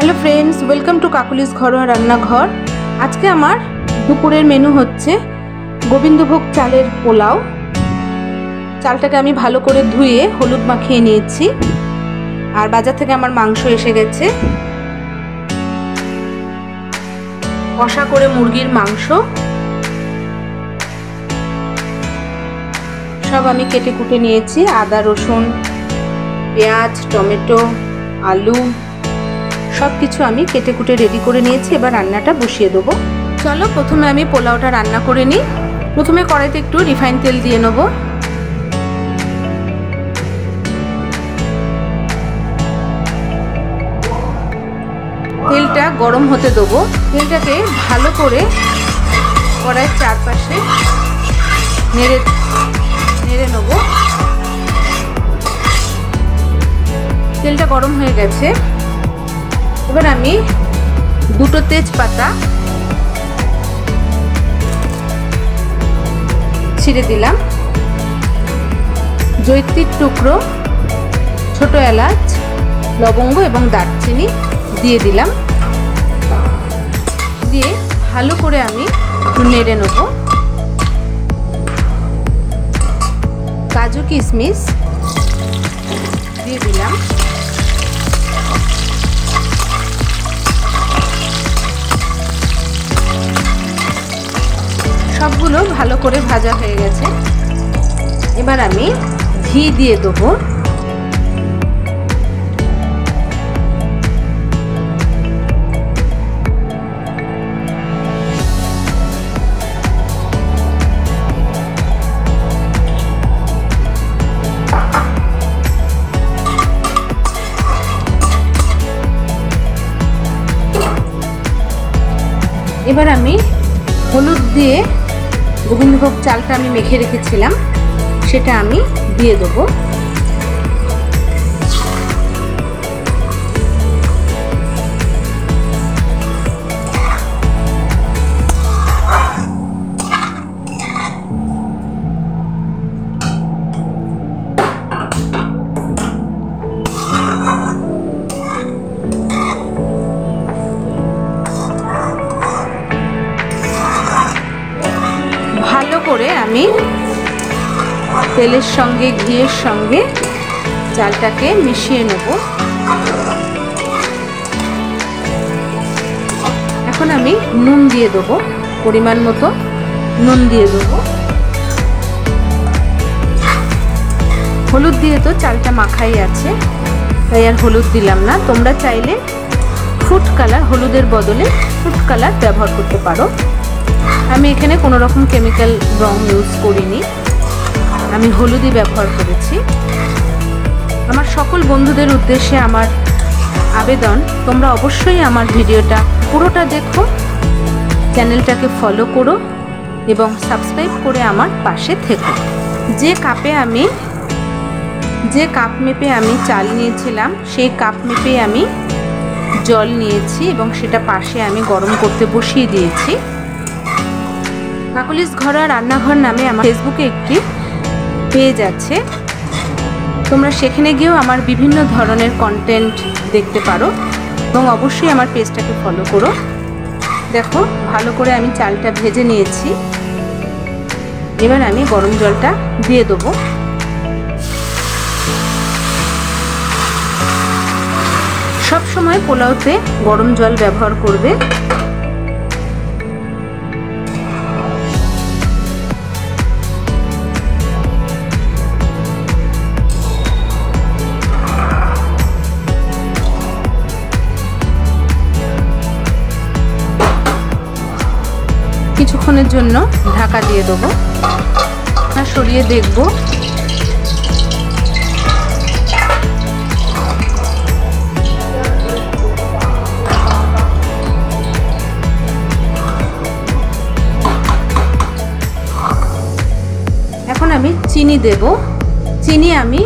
Hello friends, welcome to काकुलिस घरोয়া रान्नाघर। आज के आमार दुपुरेर मेनू होच्छे गोविंदभोग चालेर पोलाओ। चालटाके आमी भालो करे धुए हलुद माखिए निएछि आर बाजार थेके आमार मांगशो एसे गेछे। कषा करे मुरगिर मांगशो सब आमी केटे कुटे निएछि। आदा रसुन पेंयाज टमेटो आलू सब किछु आमी केटे कुटे रेडी करे निएछि। एबार रान्नाटा बसिए देबो। चलो प्रथमे आमी पोलाओटा रान्ना करे निই। प्रथमे कड़ाइते एकटू रिफाइन तेल दिए नेब। तेलटा गरम होते देबो। तेलटाके भालो करे कड़ाइर चारपाशे नेড়ে नेড়ে নেব। तेलटा गरम हয়ে গেছে। এবার আমি দুটো তেজপাতা ছিঁড়ে দিলাম, জয়িত্রীর টুকরো, ছোট এলাচ, লবঙ্গ এবং দারচিনি দিয়ে দিলাম। দিয়ে ভালো করে আমি নেড়ে নেব। কাজু কিশমিশ দিয়ে দিলাম। সবগুলো ভালো করে ভাজা হয়ে গেছে। এবার আমি ঘি দিয়ে দেব। এবার আমি হলুদ দিয়ে गोविंदभोग चालटा आमी मेखे रेखेछिलाम सेटा आमी दिए देब। तेलर संगे घिएर संगे चालटाके मिशिए नेब। एखन आमी नुन दिए देब, परिमाण मतो नुन दिए देब। हलुद दिए तो चालटा माखाई आछे ताई आर हलुद दिलाम ना। तोमरा चाइले फुड कलर हलुदेर बदले फुड कलर व्यवहार करते पारो। आमी एखाने कोनो रकम केमिकल रंग यूज करिनि, आमी हलुदी व्यवहार करेছি। আমার সকল বন্ধুদের উদ্দেশ্যে আমার আবেদন, তোমরা অবশ্যই আমার ভিডিওটা পুরোটা দেখো, চ্যানেলটাকে ফলো করো এবং সাবস্ক্রাইব করে আমার পাশে থেকো। যে কাপ মেপে আমি চাল নিয়েছিলাম সেই কাপ মেপে আমি জল নিয়েছি এবং সেটা পাশে আমি গরম করতে বসিয়ে দিয়েছি। কাকলিস ঘরোয়া রান্নাঘর নামে আমার ফেসবুকে একটি পেজ আছে, তোমরা সেখানে গিয়েও আমার বিভিন্ন ধরনের কন্টেন্ট দেখতে পারো এবং অবশ্যই আমার পেজটাকে ফলো করো। দেখো ভালো করে আমি চালটা ভেজে নিয়েছি। এবার আমি গরম জলটা দিয়ে দেবো। সব সময় পোলাওতে গরম জল ব্যবহার করবে। কিছুক্ষণের জন্য ঢাকা দিয়ে দেব, না সরিয়ে দেখব। এখন আমি চিনি দেব। চিনি আমি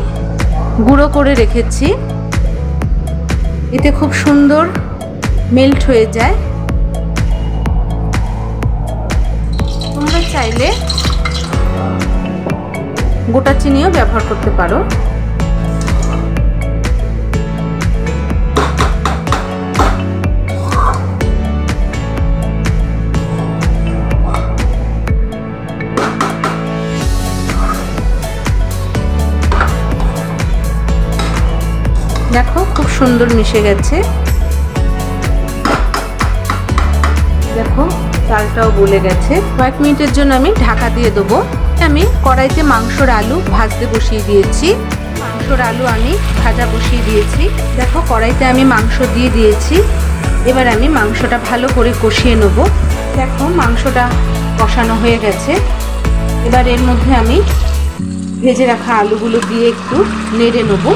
গুঁড়ো করে রেখেছি, এতে খুব সুন্দর মেল্ট হয়ে যায়। চাইলে গোটা চিনিও ব্যবহার করতে পারো। सुंदर मिशे गेछे देखो चालटाओ गले गेछे कयेक मिनिटेर जोन्नो आमी ढाका दिये देबो। आमी कड़ाइते मांसर आलू भाजते बसिए दिएछि मांसर आलू आमी भाजा बसिए दिएछि देखो कड़ाइते आमी मांस दिए दिएछि एबार आमी मांसटा भालो करे कषिए नेब। देखो मांसटा कषानो हये गेछे एबार एर मध्य आमी भेजे रखा आलूगुलो दिए एकटु नेड़े नेब।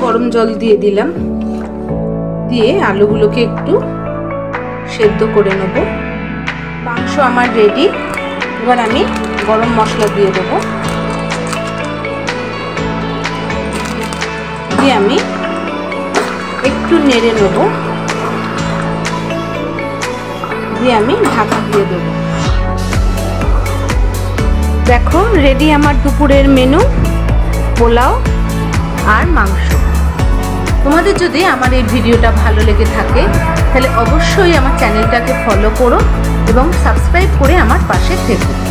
गरम जल दिए दिलाम दिए आलूगुलोके एकटु सेদ্ধ करे नेब। मांस आमार रेडी एबार आमी गरम मसला दिए देब दिए आमी एकटु नेड़े नेब दिए आमी ঢাকা দিয়ে দেব। দেখো রেডি আমার দুপুরের মেনু পোলাও আর মাংস। তোমাদের যদি আমার এই ভিডিওটা ভালো লেগে থাকে তাহলে অবশ্যই আমার চ্যানেলটাকে ফলো করো এবং সাবস্ক্রাইব করে আমার পাশে থেকো।